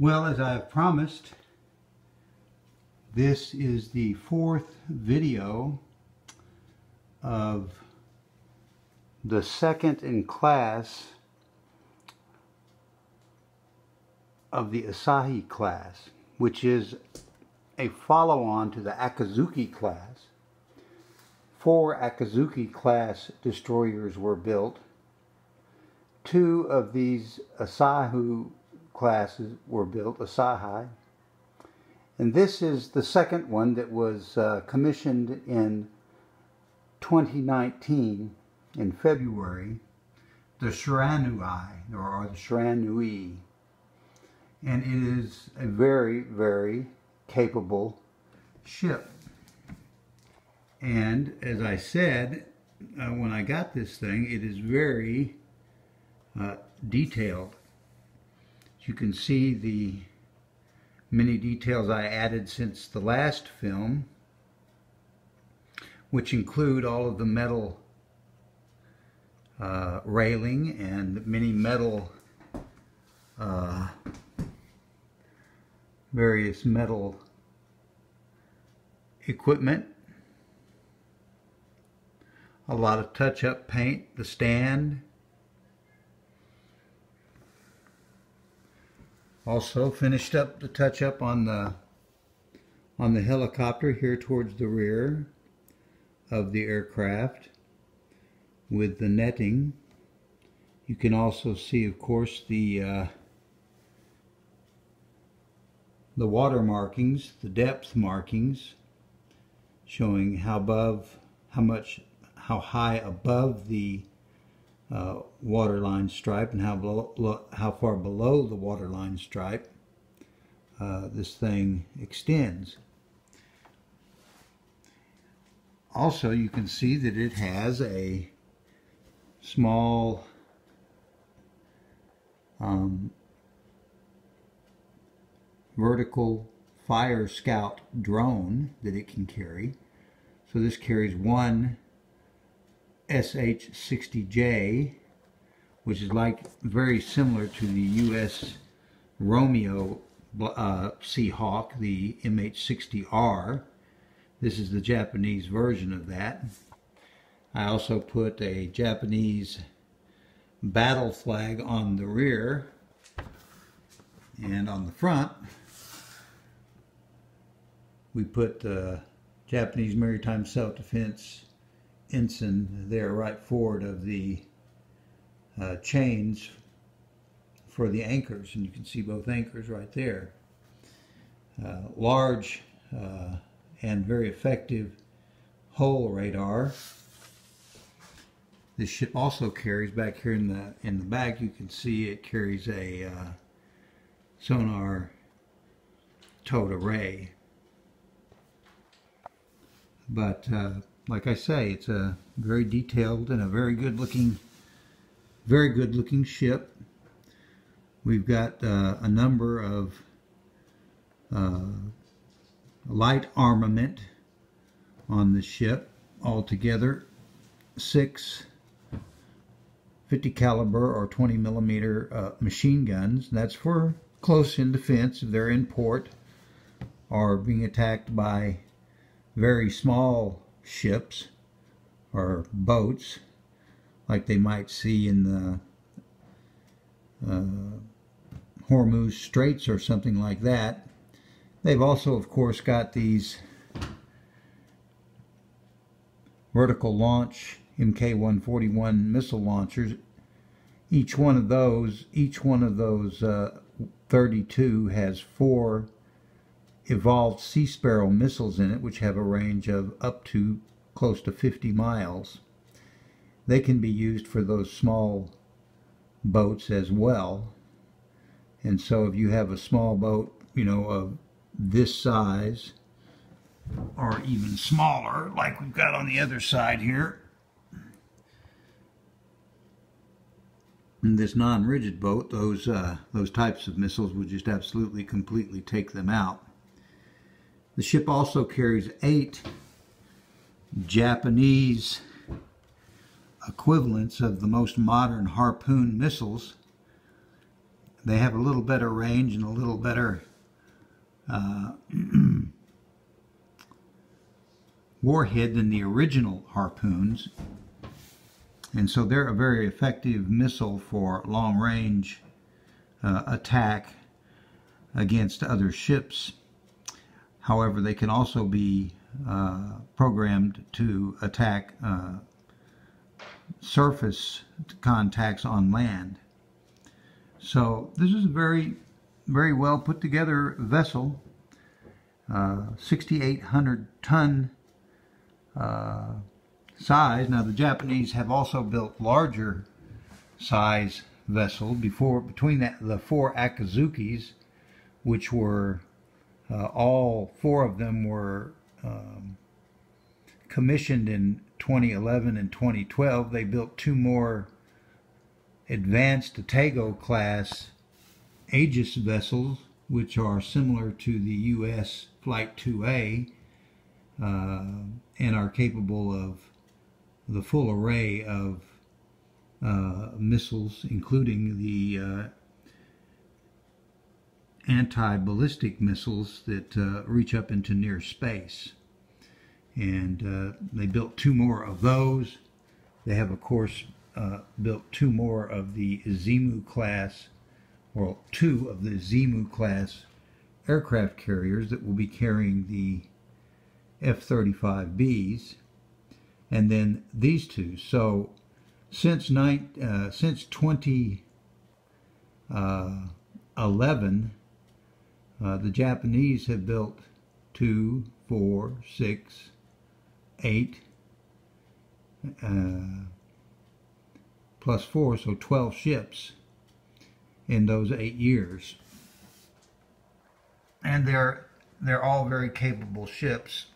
Well, as I have promised, this is the fourth video of the second in class of the Asahi class, which is a follow-on to the Akizuki class. 4 Akizuki class destroyers were built. 2 of these Asahi classes were built, Asahi. And this is the second one that was commissioned in 2019, in February, the Shiranui, or the Shiranui. And it is a very, very capable ship. And as I said, when I got this thing, it is very detailed. You can see the many details I added since the last film, which include all of the metal railing and many metal, various metal equipment, a lot of touch-up paint, the stand, also finished up the touch-up on the helicopter here towards the rear of the aircraft with the netting. You can also see, of course, the water markings, the depth markings, showing how above, how high above the waterline stripe and how far below the waterline stripe this thing extends. Also, you can see that it has a small vertical fire scout drone that it can carry. So this carries one SH-60J, which is very similar to the U.S. Romeo Seahawk, the MH-60R. This is the Japanese version of that. I also put a Japanese battle flag on the rear and on the front. We put the Japanese Maritime Self-Defense ensign there right forward of the chains for the anchors, and you can see both anchors right there. Large and very effective hull radar. This ship also carries, back here in the back, you can see it carries a sonar towed array. But like I say, it's a very detailed and a very good looking ship. We've got a number of light armament on the ship, altogether 6 .50 caliber or 20 millimeter machine guns. That's for close-in defense if they're in port or being attacked by very small ships or boats, like they might see in the Hormuz Straits or something like that. They've also, of course, got these vertical launch MK-141 missile launchers. Each one of those 32 has 4 evolved Sea Sparrow missiles in it, which have a range of up to close to 50 miles. They can be used for those small boats as well. And so if you have a small boat, you know, of this size or even smaller, like we've got on the other side here, in this non-rigid boat, those types of missiles would just absolutely completely take them out. The ship also carries 8 Japanese equivalents of the most modern harpoon missiles They have a little better range and a little better warhead than the original Harpoons. And so they're a very effective missile for long-range attack against other ships. However, they can also be programmed to attack surface contacts on land. So this is a very, very well put together vessel, 6,800 ton size. Now the Japanese have also built larger size vessels before, between the four Akizukis, which were all four of them were commissioned in 2011 and 2012. They built two more advanced Atago class Aegis vessels, which are similar to the U.S. Flight 2A and are capable of the full array of missiles, including the anti-ballistic missiles that reach up into near space. And they built two more of those. They have, of course, built two more of the Izumo class, or two of the Izumo class aircraft carriers that will be carrying the F-35Bs, and then these two. So since 2011, the Japanese have built 2, 4, 6, 8, plus 4, so 12 ships in those 8 years. And they're all very capable ships.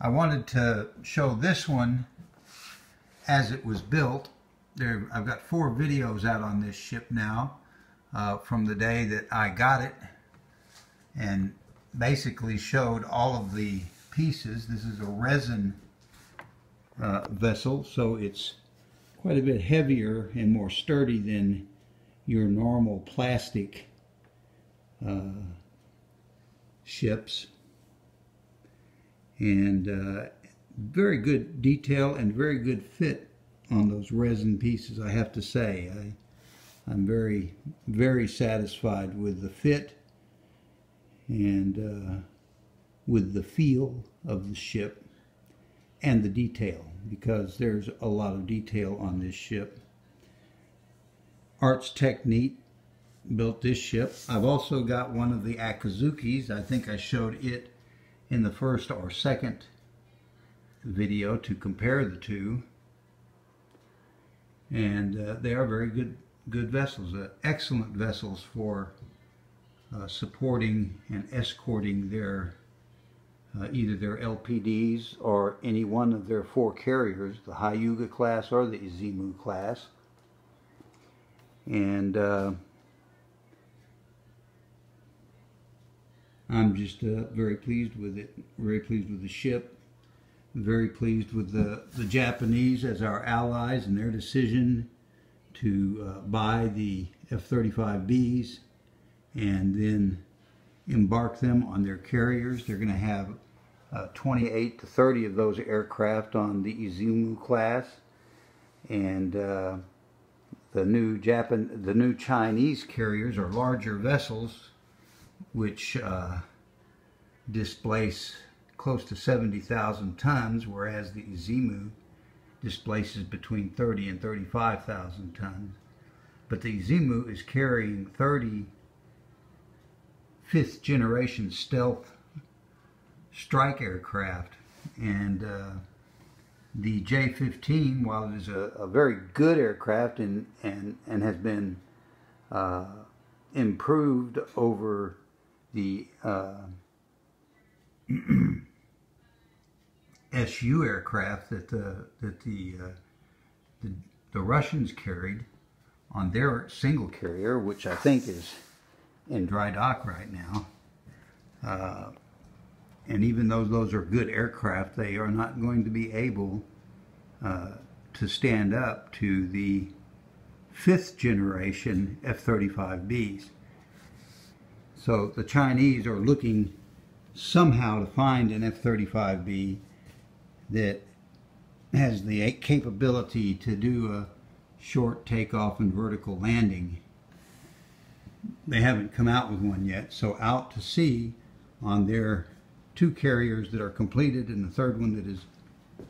I wanted to show this one as it was built. There, I've got 4 videos out on this ship now from the day that I got it, and basically showed all of the pieces. This is a resin vessel, so it's quite a bit heavier and more sturdy than your normal plastic ships, and very good detail and very good fit on those resin pieces. I have to say, I'm very, very satisfied with the fit and with the feel of the ship and the detail, because there's a lot of detail on this ship. Arts Technique built this ship. I've also got one of the Akizukis. I think I showed it in the first or second video to compare the two, and they are very good vessels, excellent vessels for supporting and escorting their either their LPDs or any one of their 4 carriers, the Hyuga class or the Izumo class. And I'm just very pleased with it, very pleased with the ship, very pleased with the Japanese as our allies and their decision to buy the F-35Bs and then embark them on their carriers. They're going to have 28 to 30 of those aircraft on the Izumo class, and the new Chinese carriers are larger vessels, which displace close to 70,000 tons, whereas the Izumo displaces between 30 and 35,000 tons. But the Izumo is carrying 30 5th-generation stealth strike aircraft, and the J-15, while it is a very good aircraft and has been improved over the Su aircraft that the Russians carried on their single carrier, which I think is in dry dock right now, and even though those are good aircraft, they are not going to be able to stand up to the fifth generation F-35Bs. So the Chinese are looking somehow to find an F-35B that has the capability to do a short takeoff and vertical landing. They haven't come out with one yet, so out to sea on their two carriers that are completed and the third one that is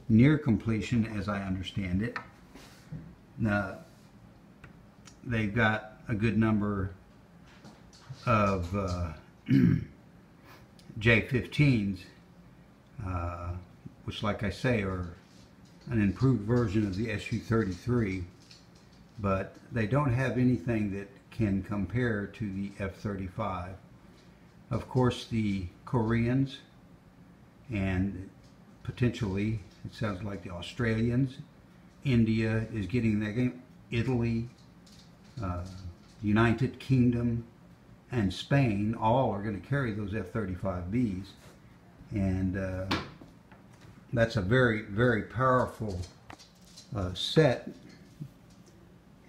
near completion, as I understand it. Now, they've got a good number of J-15s, which, like I say, are an improved version of the SU-33, but they don't have anything that can compare to the F-35. Of course, the Koreans and potentially, it sounds like, the Australians, India is getting their game, Italy, United Kingdom, and Spain all are going to carry those F-35Bs, and that's a very, very powerful set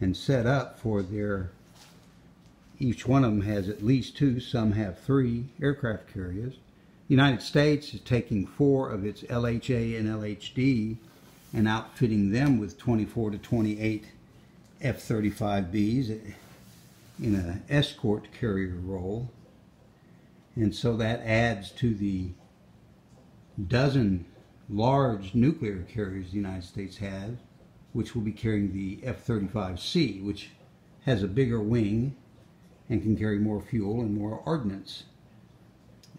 and set up for their, each one of them has at least two, some have three aircraft carriers. The United States is taking four of its LHA and LHD and outfitting them with 24 to 28 F-35Bs in an escort carrier role. And so that adds to the dozen large nuclear carriers the United States has, which will be carrying the F-35C, which has a bigger wing and can carry more fuel and more ordnance.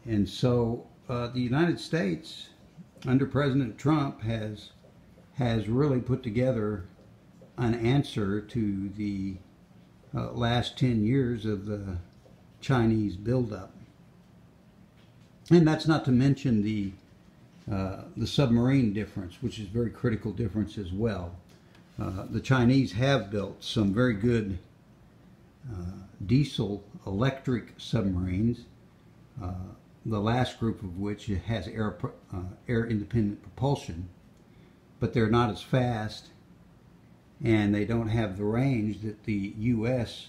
And so the United States, under President Trump, has really put together an answer to the last 10 years of the Chinese buildup. And that's not to mention the submarine difference, which is a very critical difference as well. The Chinese have built some very good diesel electric submarines, the last group of which has air independent propulsion, but they're not as fast and they don't have the range that the U.S.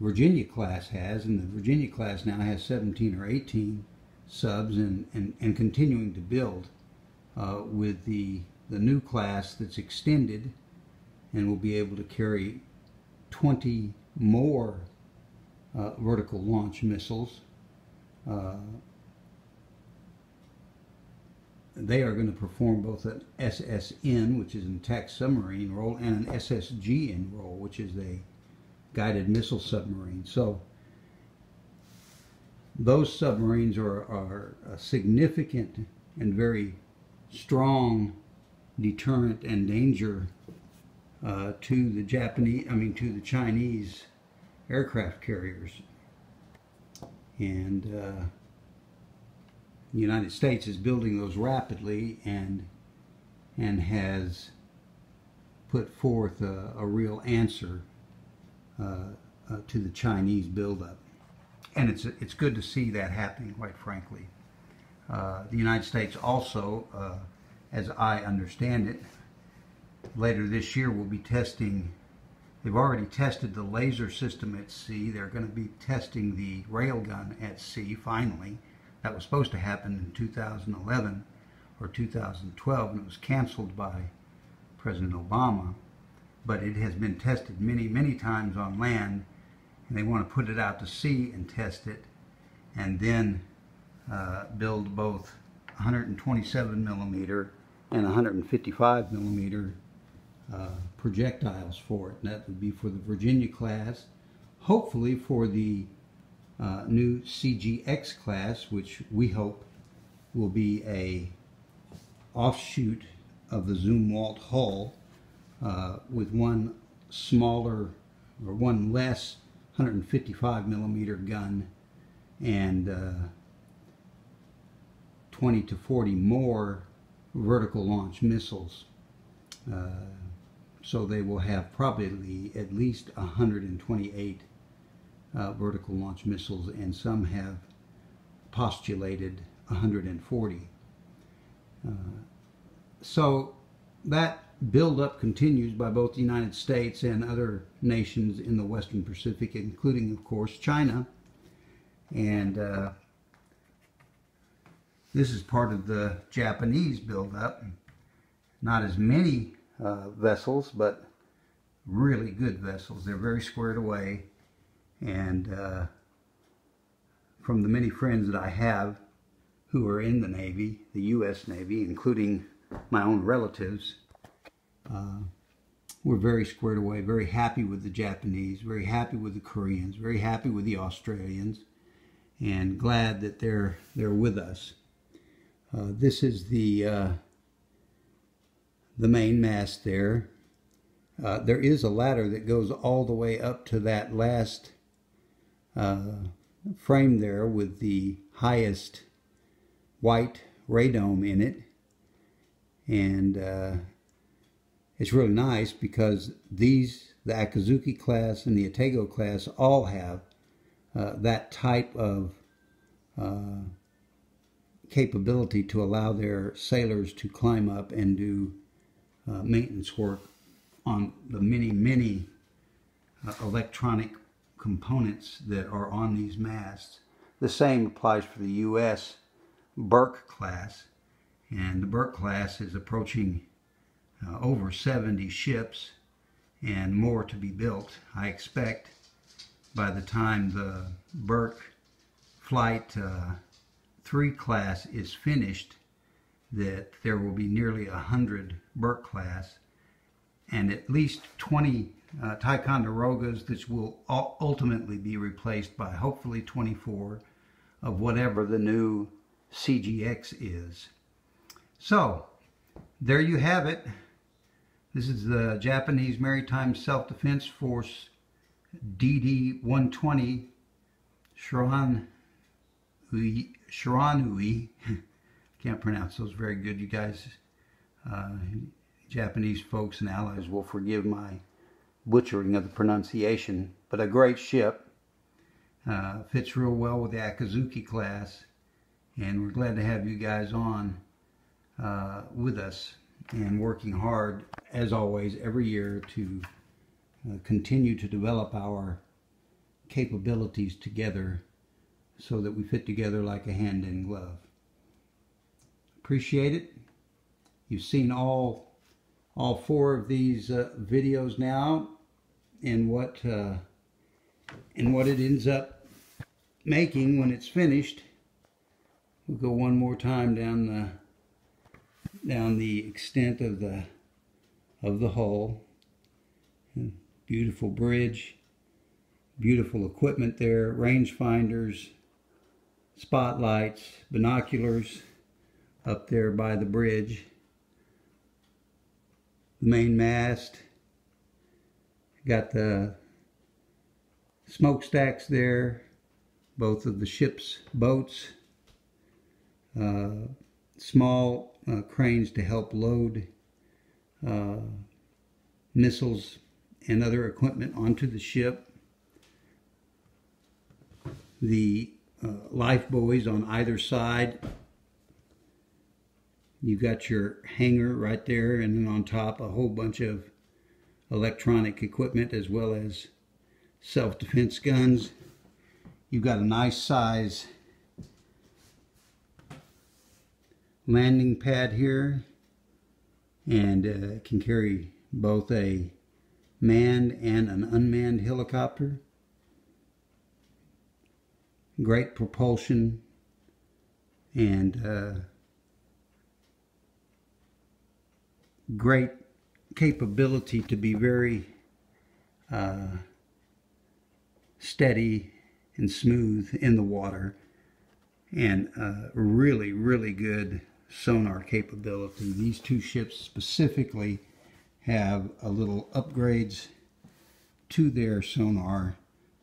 Virginia class has, and the Virginia class now has 17 or 18 subs and continuing to build with the new class that's extended and will be able to carry 20 more vertical launch missiles. They are going to perform both an SSN, which is an attack submarine role, and an SSGN role, which is a guided missile submarine. So those submarines are a significant and very strong deterrent and danger to the Chinese aircraft carriers. And the United States is building those rapidly and has put forth a real answer to the Chinese buildup, and it's good to see that happening, quite frankly. The United States also, as I understand it, later this year will be testing. They've already tested the laser system at sea. They're going to be testing the railgun at sea finally. That was supposed to happen in 2011 or 2012, and it was canceled by President Obama. But it has been tested many, many times on land, and they want to put it out to sea and test it, and then build both 127 millimeter and 155 millimeter projectiles for it. And that would be for the Virginia class, hopefully for the new CGX class, which we hope will be a offshoot of the Zumwalt hull, with one smaller or one less 155 millimeter gun and 20 to 40 more vertical launch missiles. So they will have probably at least 128 vertical launch missiles, and some have postulated 140. So that that buildup continues by both the United States and other nations in the Western Pacific, including, of course, China. And this is part of the Japanese buildup. Not as many vessels, but really good vessels. They're very squared away. And from the many friends that I have who are in the Navy, the U.S. Navy, including my own relatives, were very squared away, very happy with the Japanese, very happy with the Koreans, very happy with the Australians, and glad that they're with us. This is the main mast there. There is a ladder that goes all the way up to that last frame there with the highest white radome in it. And it's really nice because these, the Akizuki class and the Atago class, all have that type of capability to allow their sailors to climb up and do maintenance work on the many, many electronic components that are on these masts. The same applies for the U.S. Burke class. And the Burke class is approaching over 70 ships and more to be built. I expect by the time the Burke Flight 3 class is finished that there will be nearly 100 Burke class and at least 20 Ticonderogas that will ultimately be replaced by hopefully 24 of whatever the new CGX is. So, there you have it. This is the Japanese Maritime Self-Defense Force DD-120 Shiranui. Can't pronounce those very good, you guys. Japanese folks and allies will forgive my butchering of the pronunciation, but a great ship. Fits real well with the Akizuki class, and we're glad to have you guys on. With us and working hard as always every year to continue to develop our capabilities together so that we fit together like a hand in glove. Appreciate it. You've seen all four of these videos now and what it ends up making when it's finished. We'll go one more time down the extent of the hull. Beautiful bridge, beautiful equipment there, rangefinders, spotlights, binoculars up there by the bridge, the main mast, got the smokestacks there, both of the ship's boats, small cranes to help load missiles and other equipment onto the ship. The life buoys on either side. You've got your hangar right there, and then on top a whole bunch of electronic equipment as well as self-defense guns. You've got a nice size landing pad here, and can carry both a manned and an unmanned helicopter. Great propulsion and great capability to be very steady and smooth in the water, and really, really good sonar capability. These two ships specifically have a little upgrades to their sonar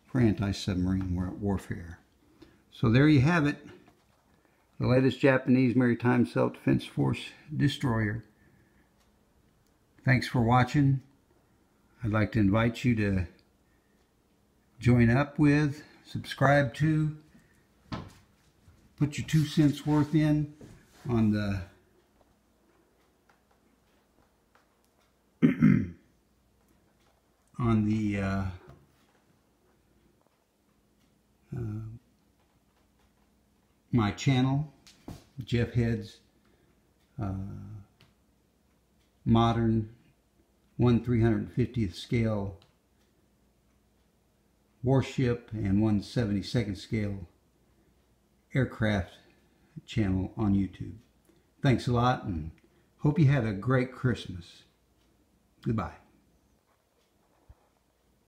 for anti-submarine warfare. So there you have it, the latest Japanese Maritime Self-Defense Force destroyer. Thanks for watching. I'd like to invite you to join up with, subscribe to, put your 2 cents worth in on the on the my channel, Jeff Head's modern 1/350th scale warship and 1/72nd scale aircraft channel on YouTube. Thanks a lot, and hope you had a great Christmas. Goodbye.